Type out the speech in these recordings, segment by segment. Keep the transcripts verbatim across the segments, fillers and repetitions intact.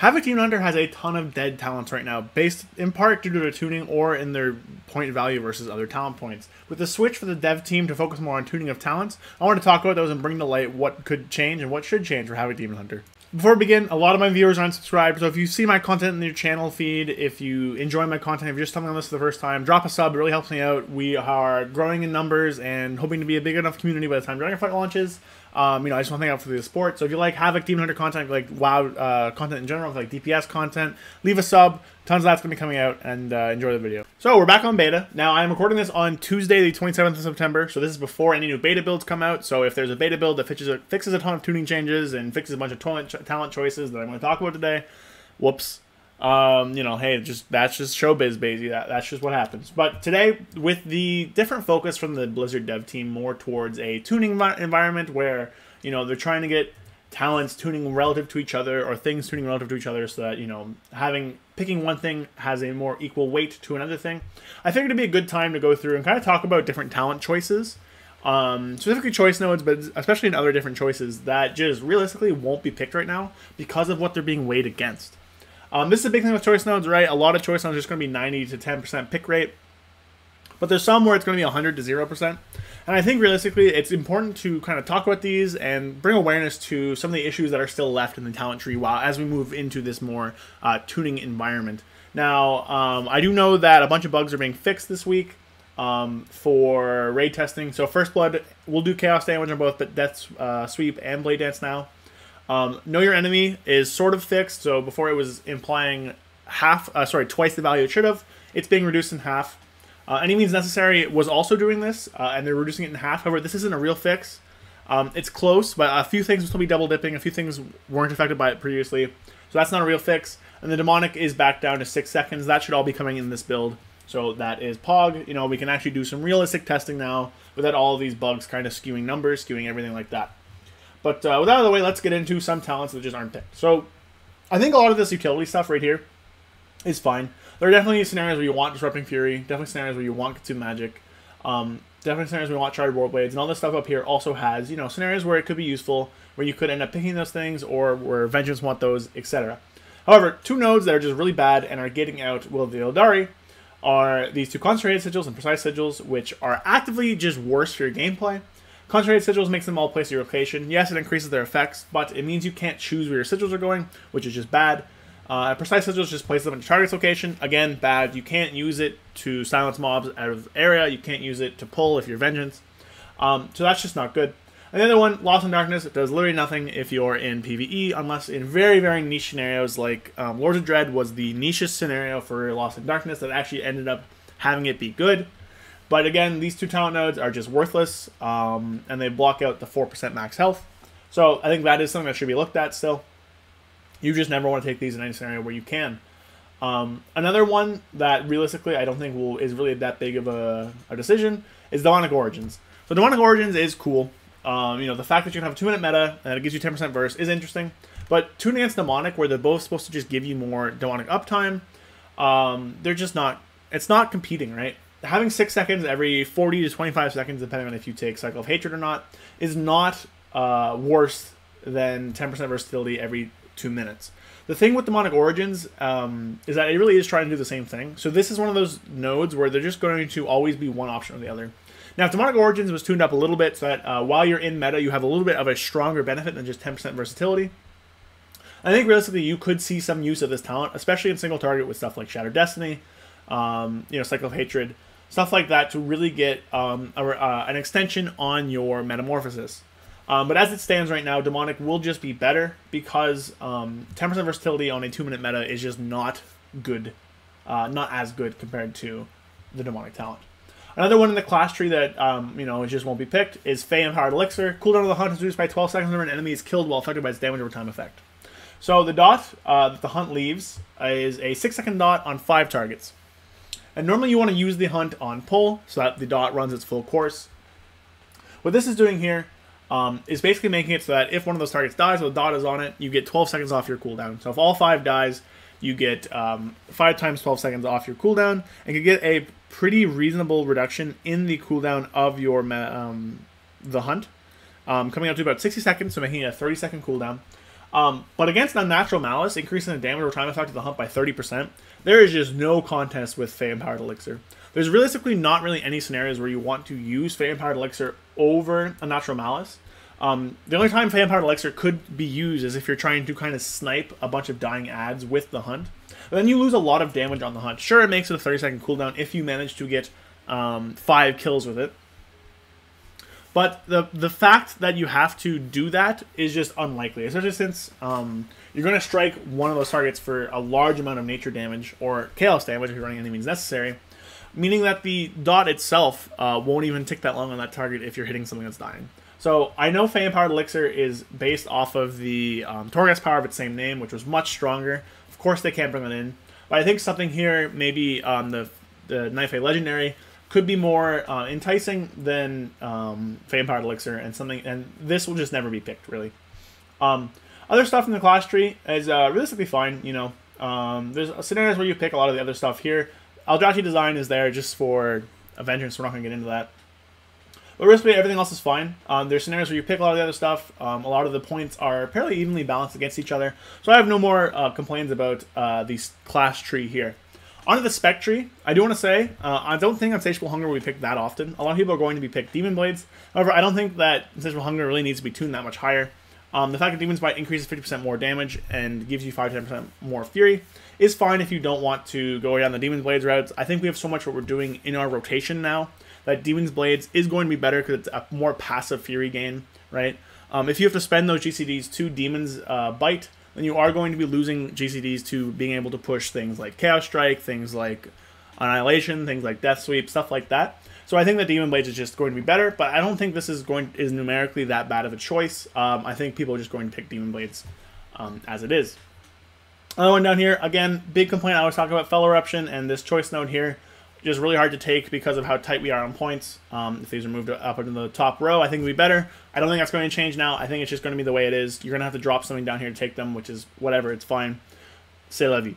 Havoc Demon Hunter has a ton of dead talents right now, based in part due to their tuning or in their point value versus other talent points. With the switch for the dev team to focus more on tuning of talents, I want to talk about those and bring to light what could change and what should change for Havoc Demon Hunter. Before we begin, a lot of my viewers are unsubscribed, so if you see my content in your channel feed, if you enjoy my content, if you're just coming on this for the first time, drop a sub, it really helps me out. We are growing in numbers and hoping to be a big enough community by the time Dragonflight launches. Um, you know, I just want to thank out for the support. So if you like Havoc Demon Hunter content, like WoW uh, content in general, like D P S content, leave a sub. Tons of that's going to be coming out, and uh, enjoy the video. So we're back on beta. Now, I'm recording this on Tuesday, the twenty-seventh of September. So this is before any new beta builds come out. So if there's a beta build that fixes a, fixes a ton of tuning changes and fixes a bunch of talent, ch talent choices that I'm going to talk about today, whoops. Um, you know, hey, just that's just showbiz, baby. That, that's just what happens. But today, with the different focus from the Blizzard dev team more towards a tuning environment where, you know, they're trying to get talents tuning relative to each other or things tuning relative to each other so that, you know, having picking one thing has a more equal weight to another thing, I figured it'd be a good time to go through and kind of talk about different talent choices. Um, specifically choice nodes, but especially in other different choices that just realistically won't be picked right now because of what they're being weighed against. Um, this is a big thing with choice nodes, right? A lot of choice nodes are just going to be ninety to ten percent pick rate. But there's some where it's going to be one hundred to zero percent. And I think realistically, it's important to kind of talk about these and bring awareness to some of the issues that are still left in the talent tree while as we move into this more uh, tuning environment. Now, um, I do know that a bunch of bugs are being fixed this week um, for raid testing. So First Blood will do Chaos Damage on both but Death uh, Sweep and Blade Dance now. Um, Know Your Enemy is sort of fixed, so before it was implying half, uh, sorry, twice the value it should have, it's being reduced in half. Uh, Any Means Necessary was also doing this, uh, and they're reducing it in half. However, this isn't a real fix. Um, it's close, but a few things will still be double dipping, a few things weren't affected by it previously, so that's not a real fix. And the Demonic is back down to six seconds. That should all be coming in this build, so that is Pog. You know, we can actually do some realistic testing now without all of these bugs kind of skewing numbers, skewing everything like that. But uh, with that out of the way, let's get into some talents that just aren't picked. So I think a lot of this utility stuff right here is fine. There are definitely scenarios where you want Disrupting Fury, definitely scenarios where you want Consume Magic, um, definitely scenarios where you want Charred Warblades, and all this stuff up here also has, you know, scenarios where it could be useful, where you could end up picking those things, or where Vengeance want those, et cetera. However, two nodes that are just really bad and are getting out Will of the Eldari are these two Concentrated Sigils and Precise Sigils, which are actively just worse for your gameplay. Concentrated Sigils makes them all place your location. Yes, it increases their effects, but it means you can't choose where your sigils are going, which is just bad. Uh, Precise Sigils just places them in the target's location. Again, bad. You can't use it to silence mobs out of area. You can't use it to pull if you're Vengeance. Um, so that's just not good. And the other one, Lost in Darkness, it does literally nothing if you're in PvE, unless in very, very niche scenarios, like um, Lords of Dread was the nichest scenario for Lost in Darkness that actually ended up having it be good. But again, these two talent nodes are just worthless, um, and they block out the four percent max health. So I think that is something that should be looked at still. You just never want to take these in any scenario where you can. Um, another one that realistically I don't think will, is really that big of a, a decision is Demonic Origins. So Demonic Origins is cool. Um, you know, the fact that you can have a two minute meta and it gives you ten percent burst is interesting. But tuning against Demonic, where they're both supposed to just give you more Demonic uptime, um, they're just not, it's not competing, right? Having six seconds every forty to twenty-five seconds, depending on if you take Cycle of Hatred or not, is not uh, worse than ten percent versatility every two minutes. The thing with Demonic Origins um, is that it really is trying to do the same thing. So this is one of those nodes where they're just going to always be one option or the other. Now, if Demonic Origins was tuned up a little bit so that uh, while you're in meta, you have a little bit of a stronger benefit than just ten percent versatility, I think realistically you could see some use of this talent, especially in single target with stuff like Shattered Destiny, um, you know, Cycle of Hatred, stuff like that, to really get um, a, uh, an extension on your Metamorphosis. Um, but as it stands right now, Demonic will just be better because um, ten percent versatility on a two minute meta is just not good, uh, not as good compared to the Demonic talent. Another one in the class tree that um, you know just won't be picked is Fel-Empowered Elixir. Cooldown of the Hunt is reduced by twelve seconds whenever an enemy is killed while affected by its damage over time effect. So the dot uh, that the Hunt leaves is a six second dot on five targets. And normally you want to use the Hunt on pull so that the dot runs its full course. What this is doing here um, is basically making it so that if one of those targets dies or the dot is on it, you get twelve seconds off your cooldown. So if all five dies, you get um, five times twelve seconds off your cooldown, and you get a pretty reasonable reduction in the cooldown of your um, the Hunt, um, coming up to about sixty seconds, so making it a thirty second cooldown. Um, but against Unnatural Malice, increasing the damage or time effect of the hump by thirty percent, there is just no contest with Fel-Empowered Elixir. There's realistically not really any scenarios where you want to use Fel-Empowered Elixir over Unnatural Malice. Um, the only time Fel-Empowered Elixir could be used is if you're trying to kind of snipe a bunch of dying adds with the hunt. And then you lose a lot of damage on the hunt. Sure, it makes it a thirty second cooldown if you manage to get um, five kills with it. But the the fact that you have to do that is just unlikely, especially since um, you're going to strike one of those targets for a large amount of nature damage or chaos damage if you're running Any Means Necessary, meaning that the dot itself uh, won't even tick that long on that target if you're hitting something that's dying. So I know Fel-Empowered Elixir is based off of the um, Torghast power of its same name, which was much stronger. Of course they can't bring it in, but I think something here, maybe um, the, the Knifei Legendary, could be more uh, enticing than um, Fel-Empowered Elixir, and something, and this will just never be picked, really. Um, other stuff in the class tree is uh, realistically fine, you know. Um, there's scenarios where you pick a lot of the other stuff here. Eldrazi Design is there just for a vengeance, we're not going to get into that. But realistically, everything else is fine. Um, there's scenarios where you pick a lot of the other stuff. Um, a lot of the points are fairly evenly balanced against each other, so I have no more uh, complaints about uh, the class tree here. Onto the spec tree, I do want to say, uh, I don't think Insatiable Hunger will be picked that often. A lot of people are going to be picked Demon Blades. However, I don't think that Insatiable Hunger really needs to be tuned that much higher. Um, the fact that Demon's Bite increases fifty percent more damage and gives you five to ten percent more Fury is fine if you don't want to go down the Demon's Blades routes. I think we have so much what we're doing in our rotation now that Demon's Blades is going to be better because it's a more passive Fury gain, right? Um, if you have to spend those G C Ds to Demon's uh, Bite, then you are going to be losing G C Ds to being able to push things like Chaos Strike, things like Annihilation, things like Death Sweep, stuff like that. So I think that Demon Blades is just going to be better, but I don't think this is going is numerically that bad of a choice. Um, I think people are just going to pick Demon Blades um, as it is. Another one down here, again, big complaint. I always talk about Fel Eruption and this choice node here. Just really hard to take because of how tight we are on points. Um, if these are moved up into the top row, I think it'll be better. I don't think that's going to change now. I think it's just going to be the way it is. You're going to have to drop something down here to take them, which is whatever. It's fine. C'est la vie.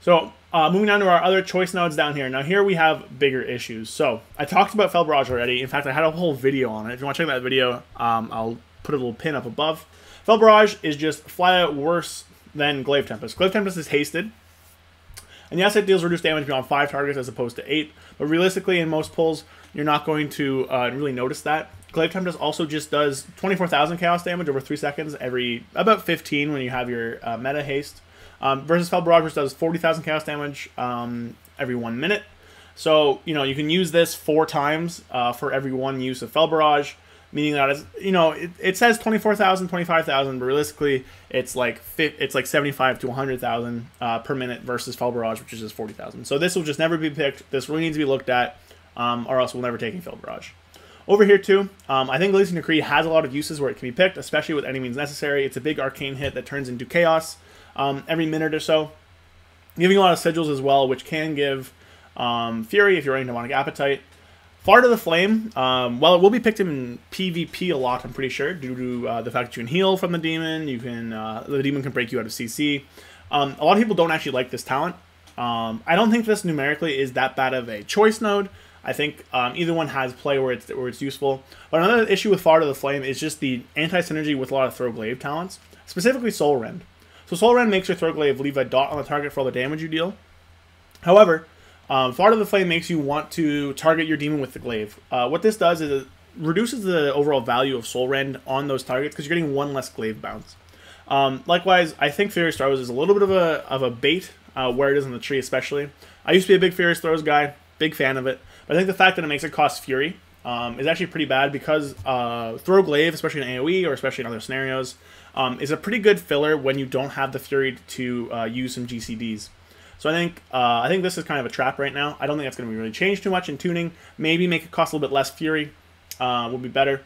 So uh, moving on to our other choice nodes down here. Now here we have bigger issues. So I talked about Fel Barrage already. In fact, I had a whole video on it. If you want to check that video, um, I'll put a little pin up above. Fel Barrage is just flat out worse than Glaive Tempest. Glaive Tempest is hasted. And yes, it deals reduced damage beyond five targets as opposed to eight, but realistically in most pulls, you're not going to uh, really notice that. Glaive Tempest also just does twenty-four thousand chaos damage over three seconds every about fifteen when you have your uh, meta haste, um, versus Fel Barrage, which does forty thousand chaos damage um, every one minute. So, you know, you can use this four times uh, for every one use of Fel Barrage, meaning that, it's, you know, it, it says twenty-four thousand, twenty-five thousand, but realistically, it's like it's like seventy-five to one hundred thousand uh, per minute versus Fel Barrage, which is just forty thousand. So this will just never be picked. This really needs to be looked at, um, or else we'll never take Fel Barrage. Over here, too, um, I think Elysian Decree has a lot of uses where it can be picked, especially with Any Means Necessary. It's a big arcane hit that turns into chaos um, every minute or so. Giving a lot of sigils as well, which can give um, Fury if you're running Demonic Appetite. Father of the Flame, um, well, it will be picked in PvP a lot, I'm pretty sure, due to uh, the fact that you can heal from the demon, you can, uh, the demon can break you out of C C. Um, a lot of people don't actually like this talent. Um, I don't think this numerically is that bad of a choice node. I think um, either one has play where it's, where it's useful. But another issue with Father of the Flame is just the anti-synergy with a lot of Throw Glaive talents, specifically Soul Rend. So Soul Rend makes your Throw Glaive leave a dot on the target for all the damage you deal. However, Um, Father of the Flame makes you want to target your demon with the glaive. Uh, what this does is it reduces the overall value of Soul Rend on those targets because you're getting one less glaive bounce. Um, likewise, I think Furious Throws is a little bit of a, of a bait uh, where it is in the tree especially. I used to be a big Furious Throws guy, big fan of it, but I think the fact that it makes it cost Fury um, is actually pretty bad because uh, Throw Glaive, especially in AoE or especially in other scenarios, um, is a pretty good filler when you don't have the Fury to uh, use some G C Ds. So I think uh, I think this is kind of a trap right now. I don't think that's going to be really changed too much in tuning. Maybe make it cost a little bit less Fury uh, will be better.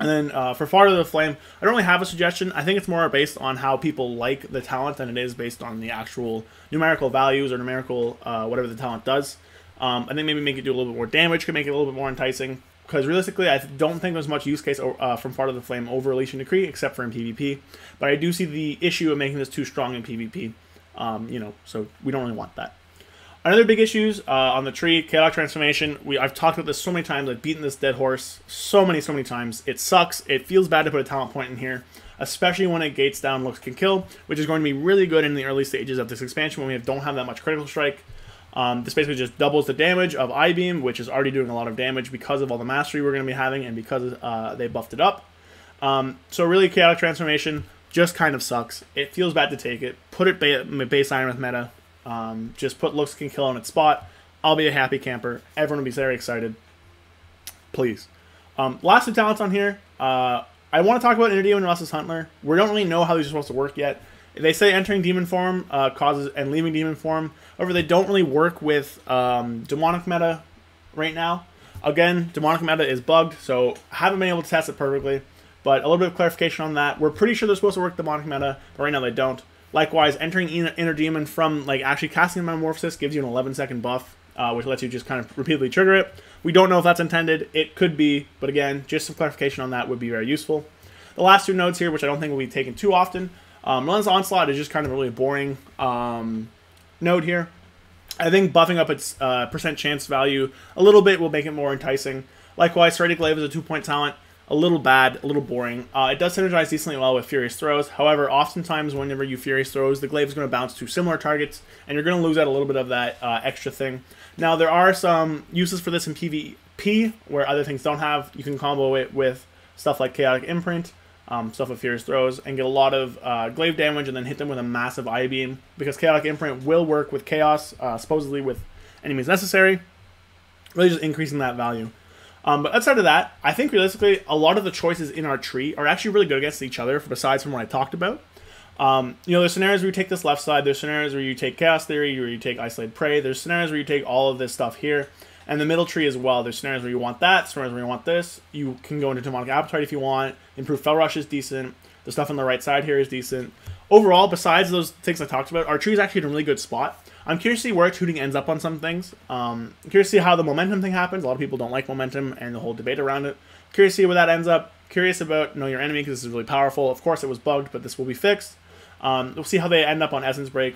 And then uh, for Father of the Flame, I don't really have a suggestion. I think it's more based on how people like the talent than it is based on the actual numerical values or numerical uh, whatever the talent does. Um, I think maybe make it do a little bit more damage, could make it a little bit more enticing. Because realistically, I don't think there's much use case uh, from Father of the Flame over Elysian Decree, except for in PvP. But I do see the issue of making this too strong in PvP. Um, you know, so we don't really want that. Another big issues uh, on the tree, Chaotic Transformation. We I've talked about this so many times. I've beaten this dead horse so many, so many times. It sucks. It feels bad to put a talent point in here. especially when it gates down Looks Can Kill, which is going to be really good in the early stages of this expansion when we don't have that much critical strike. Um, this basically just doubles the damage of I-Beam, which is already doing a lot of damage because of all the mastery we're going to be having and because uh, they buffed it up. Um, so really, Chaotic Transformation just kind of sucks. It feels bad to take it. Put it ba baseline with meta. Um, just put Looks Can Kill on its spot. I'll be a happy camper. Everyone will be very excited. Please. Um, lots of talents on here. Uh, I want to talk about Inidio and Russ's Huntler. We don't really know how these are supposed to work yet. They say entering demon form uh, causes and leaving demon form. However, they don't really work with um, demonic meta right now. Again, demonic meta is bugged, so haven't been able to test it perfectly. But a little bit of clarification on that. We're pretty sure they're supposed to work demonic meta, but right now they don't. Likewise, entering inner demon from like actually casting Metamorphosis gives you an eleven second buff, uh, which lets you just kind of repeatedly trigger it. We don't know if that's intended. It could be, but again, just some clarification on that would be very useful. The last two nodes here, which I don't think will be taken too often. Um, Merlin's Onslaught is just kind of a really boring um, node here. I think buffing up its uh, percent chance value a little bit will make it more enticing. Likewise, Throw Glaive is a two point talent. A little bad, a little boring. Uh, it does synergize decently well with Furious Throws. However, oftentimes whenever you Furious Throws, the Glaive is going to bounce to similar targets, and you're going to lose out a little bit of that uh, extra thing. Now, there are some uses for this in PvP, where other things don't have. You can combo it with stuff like Chaotic Imprint, um, stuff with Furious Throws, and get a lot of uh, Glaive damage and then hit them with a massive I-Beam, because Chaotic Imprint will work with Chaos, uh, supposedly with Any Means Necessary. Really just increasing that value. Um, but outside of that, I think realistically, a lot of the choices in our tree are actually really good against each other, besides from what I talked about. Um, you know, there's scenarios where you take this left side, there's scenarios where you take Chaos Theory, where you take Isolated Prey, there's scenarios where you take all of this stuff here, and the middle tree as well. There's scenarios where you want that, scenarios where you want this. You can go into Demonic Appetite if you want. Improved Fel Rush is decent. The stuff on the right side here is decent. Overall, besides those things I talked about, our tree is actually in a really good spot. I'm curious to see where Tooting ends up on some things. Um, I'm curious to see how the Momentum thing happens. A lot of people don't like Momentum and the whole debate around it. Curious to see where that ends up. Curious about Know Your Enemy, because this is really powerful. Of course, it was bugged, but this will be fixed. Um, we'll see how they end up on Essence Break.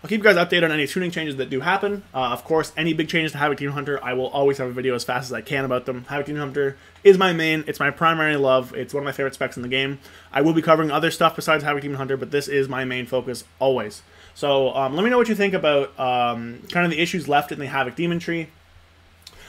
I'll keep you guys updated on any tuning changes that do happen. Uh, of course, any big changes to Havoc Demon Hunter, I will always have a video as fast as I can about them. Havoc Demon Hunter is my main. It's my primary love. It's one of my favorite specs in the game. I will be covering other stuff besides Havoc Demon Hunter, but this is my main focus always. So um, let me know what you think about um, kind of the issues left in the Havoc Demon tree.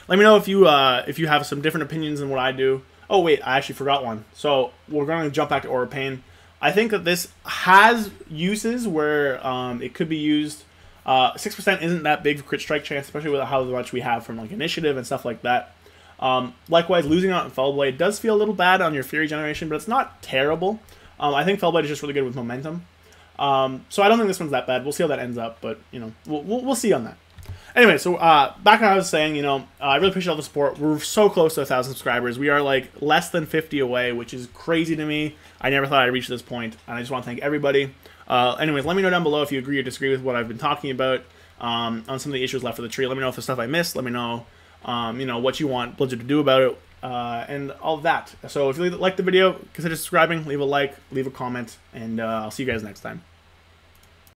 Let me know if you uh, if you have some different opinions than what I do. Oh wait, I actually forgot one. So we're going to jump back to Aura Pain. I think that this has uses where um, it could be used. Uh, six percent isn't that big for crit strike chance, especially with how much we have from like initiative and stuff like that. Um, likewise, losing out on Fellblade does feel a little bad on your Fury generation, but it's not terrible. Um, I think Fellblade is just really good with Momentum. Um, so I don't think this one's that bad. We'll see how that ends up, but, you know, we'll, we'll, we'll see on that. Anyway, so uh, back when I was saying, you know, uh, I really appreciate all the support. We're so close to one thousand subscribers. We are, like, less than fifty away, which is crazy to me. I never thought I'd reach this point, and I just want to thank everybody. Uh, anyways, let me know down below if you agree or disagree with what I've been talking about um, on some of the issues left of the tree. Let me know if there's stuff I missed. Let me know, um, you know, what you want Blizzard to do about it uh, and all that. So if you like the video, consider subscribing, leave a like, leave a comment, and uh, I'll see you guys next time.